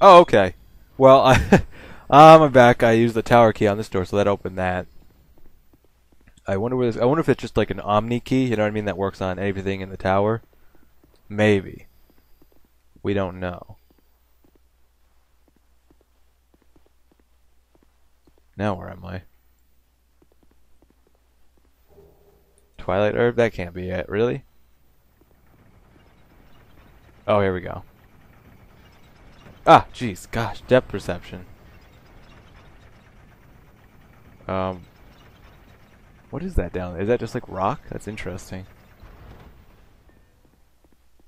Oh, okay. Well, I'm back. I used the tower key on this door, so that opened that. I wonder where this, I wonder if it's just like an omni key, you know what I mean, that works on everything in the tower. Maybe. We don't know. Now where am I? Twilight Herb? That can't be it, really? Oh, here we go. Ah, jeez, gosh, depth perception. What is that down there? Is that just like rock? That's interesting.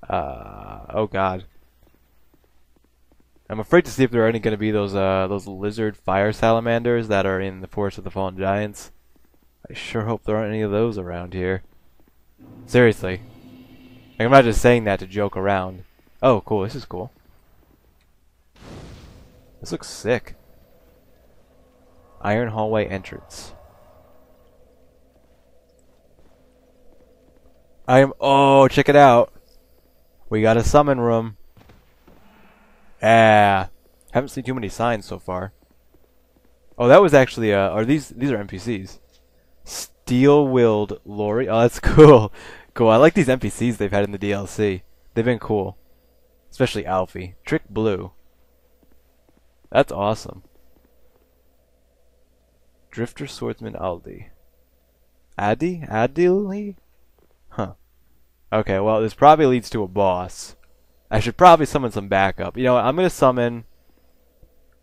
Oh god. I'm afraid to see if there are any going to be those lizard fire salamanders that are in the Forest of the Fallen Giants. I sure hope there aren't any of those around here. Seriously. Like, I'm not just saying that to joke around. Oh, cool. This is cool. This looks sick. Iron hallway entrance. Oh, check it out. We got a summon room. Ah, haven't seen too many signs so far. Oh, that was actually are these are NPCs. Steel-willed Lori. Oh, that's cool. Cool. I like these NPCs they've had in the DLC. They've been cool. Especially Alfie. Trick Blue. That's awesome. Drifter Swordsman Aldi. Addy? Adili? Huh. Okay, well, this probably leads to a boss. I should probably summon some backup. You know what? I'm going to summon...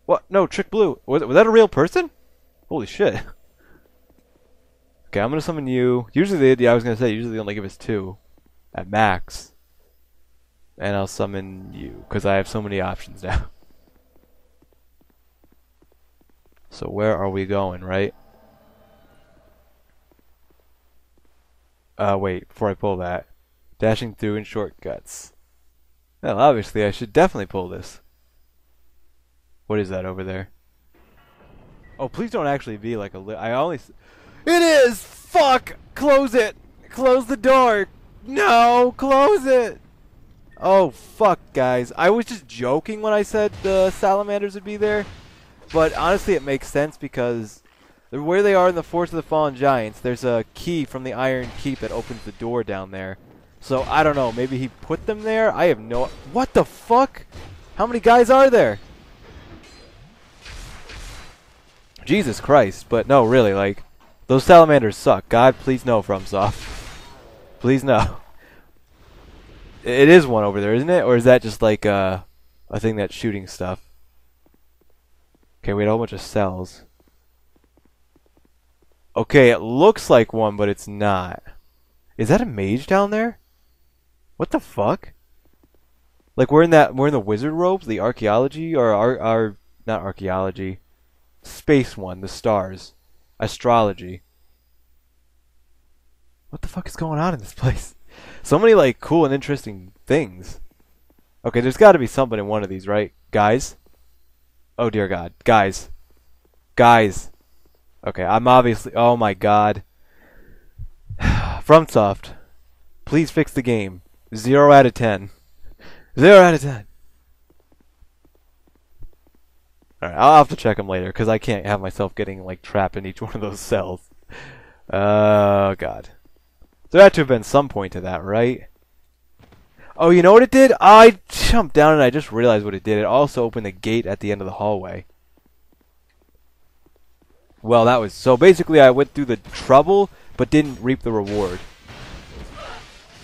What? No, Trick Blue. Was that a real person? Holy shit. Okay, I'm going to summon you. Usually, yeah, I was going to say, usually they only give us 2. At max. And I'll summon you, because I have so many options now. So where are we going, right? Wait, before I pull that. Dashing through in shortcuts. Well, obviously, I should definitely pull this. What is that over there? Oh, please don't actually be like a I only... It is! Fuck! Close it! Close the door! No! Close it! Oh, fuck, guys. I was just joking when I said the salamanders would be there. But honestly, it makes sense because where they are in the Forest of the Fallen Giants, there's a key from the Iron Keep that opens the door down there. So, I don't know. Maybe he put them there? I have no... What the fuck? How many guys are there? Jesus Christ. But no, really, like... Those salamanders suck. God, please no, FromSoft. Please no. It is one over there, isn't it? Or is that just like a thing that's shooting stuff? Okay, we had a whole bunch of cells. Okay, it looks like one, but it's not. Is that a mage down there? What the fuck? Like we're in the wizard robes, the archaeology or our not archaeology, space one, the stars, astrology. What the fuck is going on in this place? So many like cool and interesting things. Okay, there's got to be something in one of these, right, guys? Oh dear God, guys, guys. Okay, I'm obviously. Oh my God. FromSoft, please fix the game. 0 out of 10. 0 out of 10. All right, I'll have to check them later because I can't have myself getting like trapped in each one of those cells. Oh God, there had to have been some point to that, right? Oh, you know what it did? I jumped down and I just realized what it did. It also opened a gate at the end of the hallway. Well, that was so. Basically, I went through the trouble. But didn't reap the reward.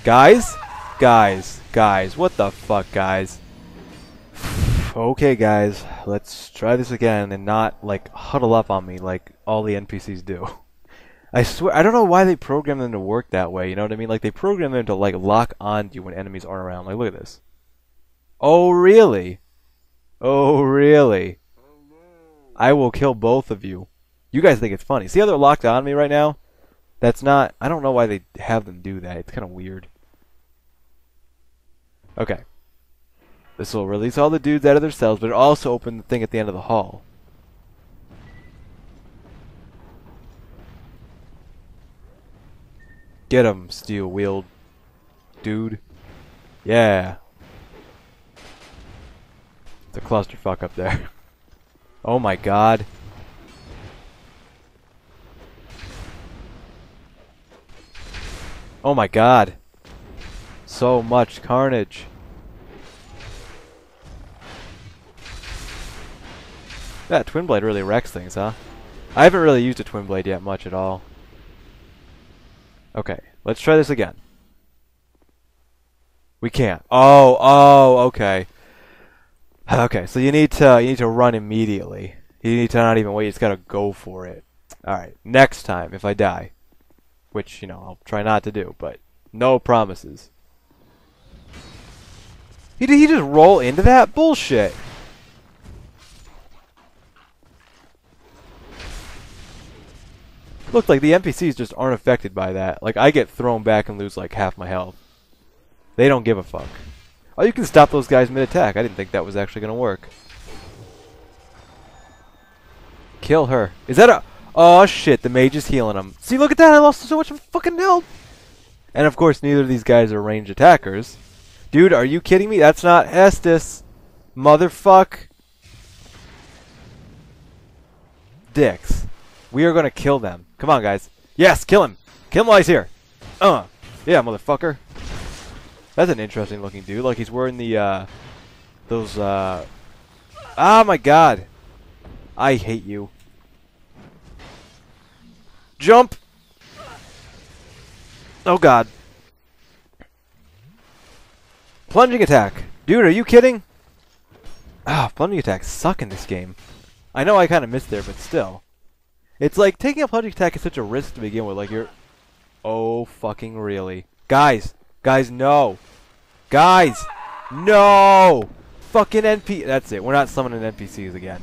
Guys? Guys. Guys. What the fuck, guys? Okay, guys. Let's try this again and not, like, huddle up on me like all the NPCs do. I swear, I don't know why they program them to work that way, you know what I mean? Like, they program them to, like, lock on you when enemies aren't around. Like, look at this. Oh, really? Oh, really? I will kill both of you. You guys think it's funny. See how they're locked on me right now? That's not... I don't know why they have them do that. It's kind of weird. Okay. This will release all the dudes out of their cells, but it also opened the thing at the end of the hall. Get him, steel-wheeled dude. Yeah. It's a clusterfuck up there. Oh my god. Oh my god. So much carnage. That twin blade really wrecks things, huh? I haven't really used a twin blade yet much at all. Okay, let's try this again. We can't. Oh, okay. Okay, so you need to run immediately. You need to not even wait, you just gotta go for it. Alright, next time if I die. Which, you know, I'll try not to do, but no promises. Did he just roll into that? Bullshit. Look, like the NPCs just aren't affected by that. Like I get thrown back and lose like half my health. They don't give a fuck. Oh, you can stop those guys mid-attack. I didn't think that was actually gonna work. Kill her. Is that a... Oh shit, the mage is healing him. See, look at that, I lost so much fucking health. And of course, neither of these guys are ranged attackers. Dude, are you kidding me? That's not Estus. Motherfuck. Dicks. We are gonna kill them. Come on, guys. Yes, kill him. Kill him while he's here. Yeah, motherfucker. That's an interesting looking dude. Like he's wearing the those oh my god. I hate you. Jump. Oh god. Plunging attack. Dude, are you kidding? Ah, plunging attacks suck in this game. I know I kind of missed there, but still. It's like taking a plunging attack is such a risk to begin with. Like you're... Oh fucking really. Guys. Guys, no. Guys, no. Fucking NPC. That's it. We're not summoning NPCs again.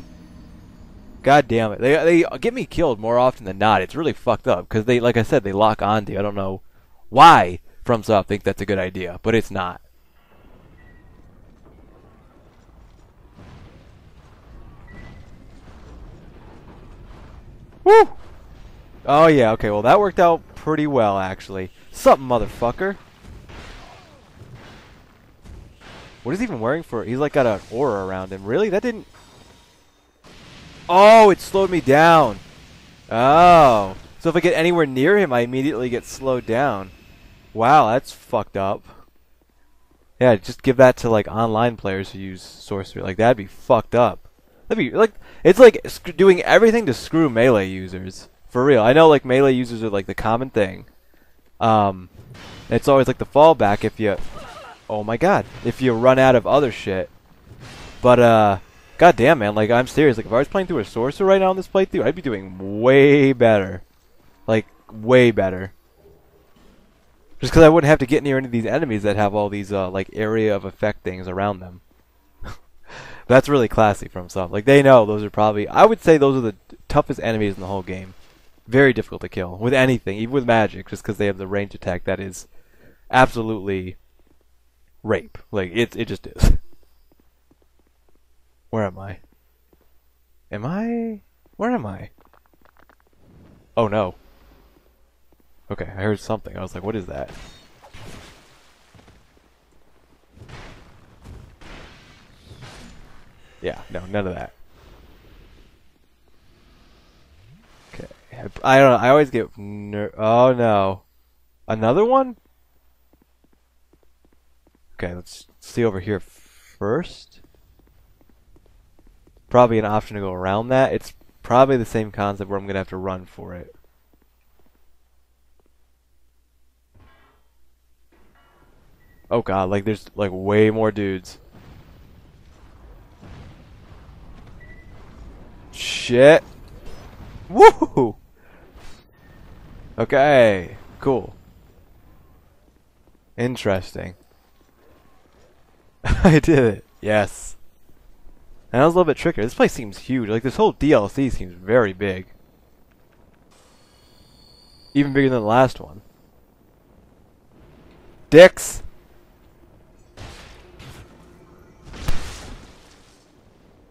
God damn it. They get me killed more often than not. It's really fucked up because they, like I said, they lock onto you. I don't know why FromSoft think that's a good idea, but it's not. Woo! Oh yeah, okay. Well, that worked out pretty well, actually. Sup, motherfucker. What is he even wearing for? He's like got an aura around him. Really? That didn't... Oh, it slowed me down. Oh. So if I get anywhere near him, I immediately get slowed down. Wow, that's fucked up. Yeah, just give that to like online players who use sorcery. Like that'd be fucked up. That'd be like... It's like doing everything to screw melee users. For real. I know like melee users are like the common thing. It's always like the fallback if you... Oh my god, if you run out of other shit. But, goddamn, man, like, I'm serious. Like, if I was playing through a sorcerer right now in this playthrough, I'd be doing way better. Like, way better. Just because I wouldn't have to get near any of these enemies that have all these, like, area of effect things around them. That's really classy from some. Like, they know those are probably, I would say those are the toughest enemies in the whole game. Very difficult to kill. With anything, even with magic, just because they have the range attack that is absolutely... rape. Like, it just is. Where am I? Am I? Where am I? Oh no. Okay, I heard something. I was like, what is that? Yeah, no, none of that. Okay. I don't know. I always get... Oh no. Another one? Okay, let's see over here first. Probably an option to go around that. It's probably the same concept where I'm going to have to run for it. Oh god, like there's like way more dudes. Shit. Woohoo! Okay, cool. Interesting. I did it. Yes. And that was a little bit trickier. This place seems huge. Like, this whole DLC seems very big. Even bigger than the last one. Dicks!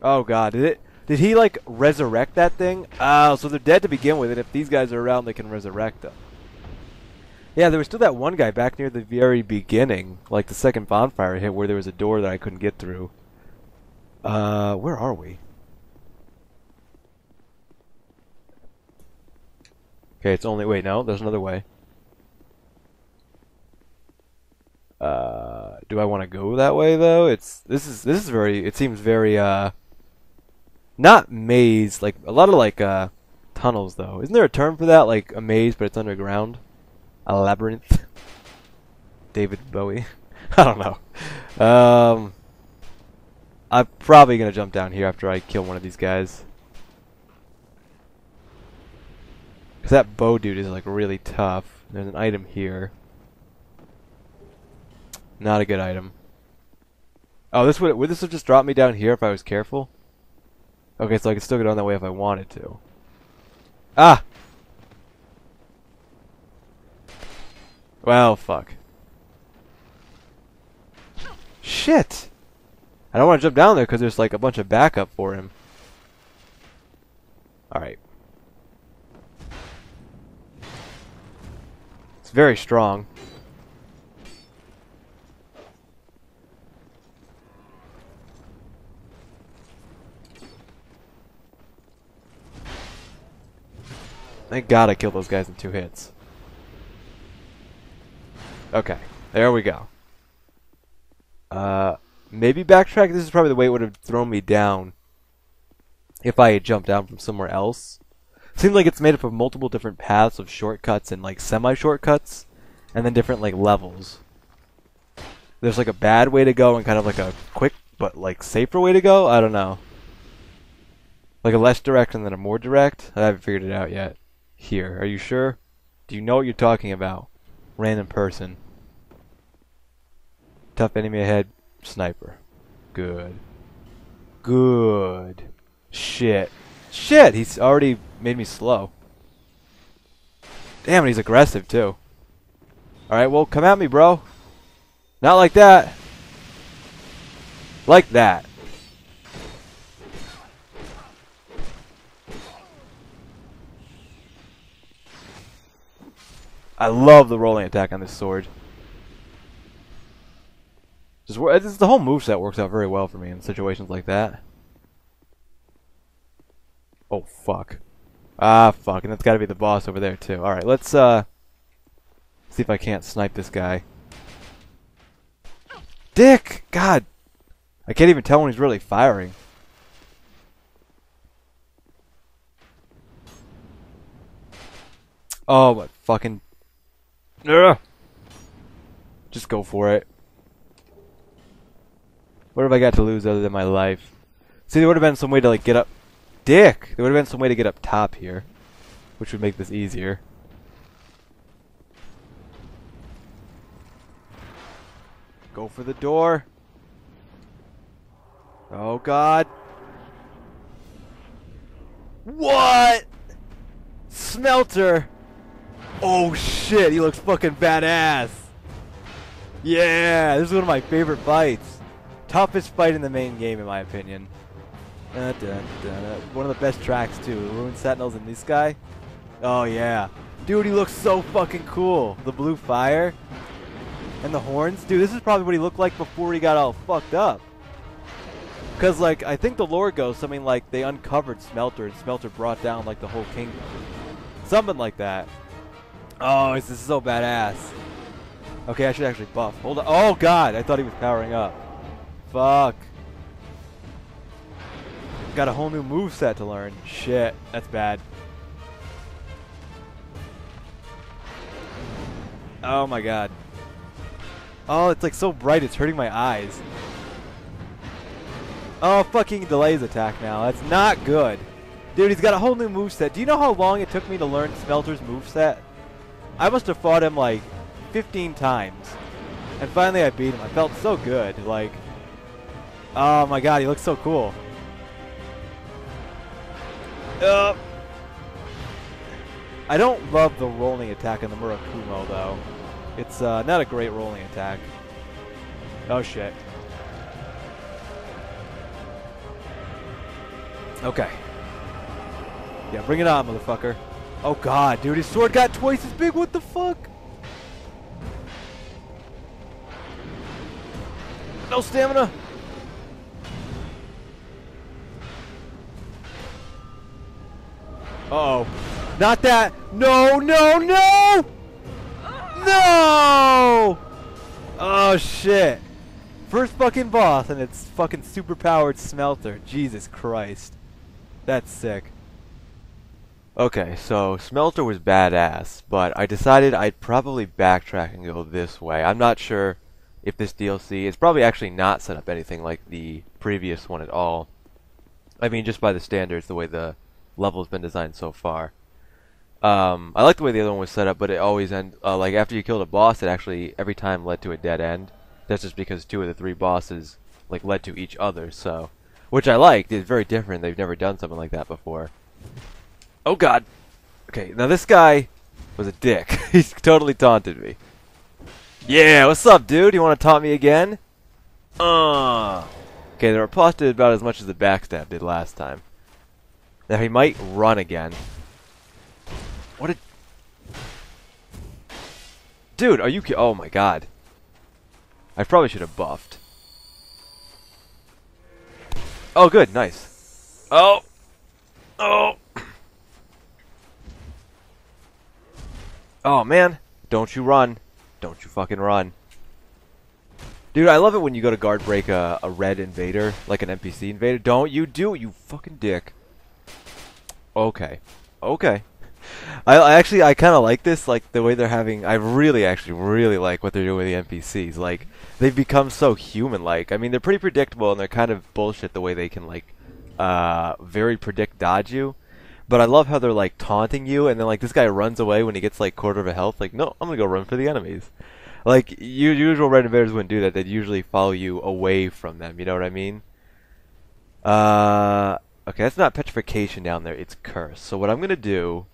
Oh god, did it? Did he, like, resurrect that thing? Oh, so they're dead to begin with, and if these guys are around, they can resurrect them. Yeah, there was still that one guy back near the very beginning, like the second bonfire hit where there was a door that I couldn't get through. Where are we? Okay, it's only... Wait, no, there's another way. Do I want to go that way, though? This is very... It seems very, not maze, like, a lot of, like, tunnels, though. Isn't there a term for that? Like, a maze, but it's underground? A labyrinth? David Bowie? I don't know. I'm probably gonna jump down here after I kill one of these guys. Cause that bow dude is like really tough. There's an item here. Not a good item. Oh, this would this have just dropped me down here if I was careful? Okay, so I could still get on that way if I wanted to. Ah! Well, fuck. Shit! I don't want to jump down there because there's like a bunch of backup for him. Alright. It's very strong. Thank God I killed those guys in 2 hits. Okay, there we go. Maybe backtrack? This is probably the way it would have thrown me down if I had jumped down from somewhere else. Seems like it's made up of multiple different paths of shortcuts and like semi-shortcuts and then different like levels. There's like a bad way to go and kind of like a quick but like safer way to go? I don't know. Like a less direct and then a more direct? I haven't figured it out yet. Here, are you sure? Do you know what you're talking about? Random person. Tough enemy ahead. Sniper. Good. Good. Shit. Shit! He's already made me slow. Damn, and he's aggressive, too. Alright, well, come at me, bro. Not like that. Like that. I love the rolling attack on this sword. It's the whole moveset works out very well for me in situations like that. Oh, fuck. Ah, fuck. And that's gotta be the boss over there, too. Alright, let's, see if I can't snipe this guy. Dick! God! I can't even tell when he's really firing. Oh, my fucking... Ugh. Just go for it. What have I got to lose other than my life? See, there would have been some way to, like, get up... Dick! There would have been some way to get up top here. Which would make this easier. Go for the door! Oh, God! What?! Smelter! Oh, shit! He looks fucking badass! Yeah! This is one of my favorite fights! Toughest fight in the main game, in my opinion. One of the best tracks, too. The Ruined Sentinels and this guy. Oh, yeah. Dude, he looks so fucking cool. The blue fire. And the horns. Dude, this is probably what he looked like before he got all fucked up. Because, like, I think the lore goes something like they uncovered Smelter, and Smelter brought down, like, the whole kingdom. Something like that. Oh, this is so badass. Okay, I should actually buff. Hold on. Oh, God. I thought he was powering up. Fuck. Got a whole new moveset to learn. Shit, that's bad. Oh my god. Oh, it's like so bright it's hurting my eyes. Oh, fucking delays attack now. That's not good. Dude, he's got a whole new moveset. Do you know how long it took me to learn Smelter's moveset? I must have fought him like 15 times. And finally I beat him. I felt so good. Like... Oh my god, he looks so cool. I don't love the rolling attack on the Murakumo, though. It's not a great rolling attack. Oh, shit. Okay. Yeah, bring it on, motherfucker. Oh, god, dude, his sword got twice as big. What the fuck? No stamina. Uh-oh. Not that. No, no, no! No! Oh, shit. First fucking boss, and it's fucking super-powered Smelter. Jesus Christ. That's sick. Okay, so Smelter was badass, but I decided I'd probably backtrack and go this way. I'm not sure if this DLC is probably actually not set up anything like the previous one at all. I mean, just by the standards, the way the level's been designed so far. I like the way the other one was set up, but it always end like after you killed a boss, it actually every time led to a dead end. That's just because two of the three bosses like led to each other. So, which I liked. It's very different. They've never done something like that before. Oh God. Okay, now this guy was a dick. He's totally taunted me. Yeah, what's up, dude? You want to taunt me again? Okay, the riposte did about as much as the backstab did last time. Now he might run again. What a... Dude, are you kidding? Oh my God. I probably should have buffed. Oh, good, nice. Oh! Oh! Oh, man. Don't you run. Don't you fucking run. Dude, I love it when you go to guard break a red invader, like an NPC invader. Don't you do it, you fucking dick. Okay. Okay. I kind of like this, like the way they're having. I really, actually, really like what they're doing with the NPCs. Like they've become so human-like. I mean, they're pretty predictable, and they're kind of bullshit the way they can like very predict dodge you. But I love how they're like taunting you, and then like this guy runs away when he gets like quarter of a health. Like, no, I'm gonna go run for the enemies. Like your usual red invaders wouldn't do that. They'd usually follow you away from them. You know what I mean? Okay, that's not petrification down there. It's curse. So what I'm gonna do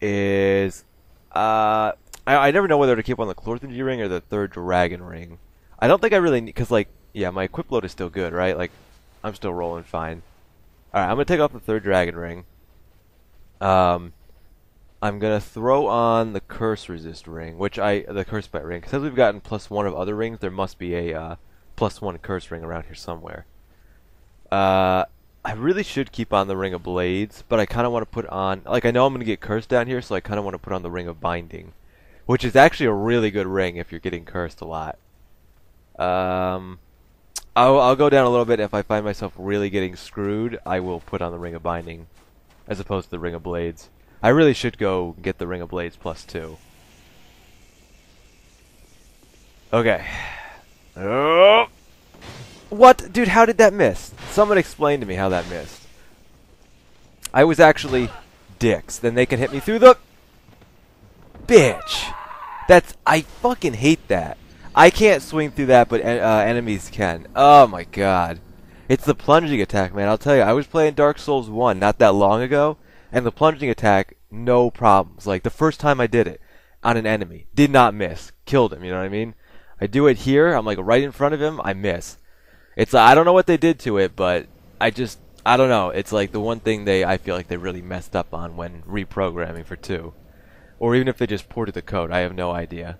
is I never know whether to keep on the Clorthinji Ring or the Third Dragon Ring. I don't think I really need, because like, yeah, my equip load is still good, right? Like, I'm still rolling fine. Alright, I'm going to take off the Third Dragon Ring. I'm going to throw on the Curse Resist Ring, which the Curse Bite Ring, because we've gotten +1 of other rings, there must be a +1 Curse Ring around here somewhere. I really should keep on the Ring of Blades, but I kind of want to put on... Like, I know I'm going to get cursed down here, so I kind of want to put on the Ring of Binding, which is actually a really good ring if you're getting cursed a lot. I'll go down a little bit. If I find myself really getting screwed, I will put on the Ring of Binding as opposed to the Ring of Blades. I really should go get the Ring of Blades +2. Okay. Oh! What? Dude, how did that miss? Someone explain to me how that missed. I was actually dicks. Then they can hit me through the... Bitch! That's... I fucking hate that. I can't swing through that, but enemies can. Oh my God. It's the plunging attack, man. I'll tell you, I was playing Dark Souls 1 not that long ago, and the plunging attack, no problems. Like, the first time I did it on an enemy, did not miss. Killed him, you know what I mean? I do it here, I'm like right in front of him, I miss. It's I don't know what they did to it, but I don't know. It's like the one thing I feel like they really messed up on when reprogramming for 2. Or even if they just ported the code, I have no idea.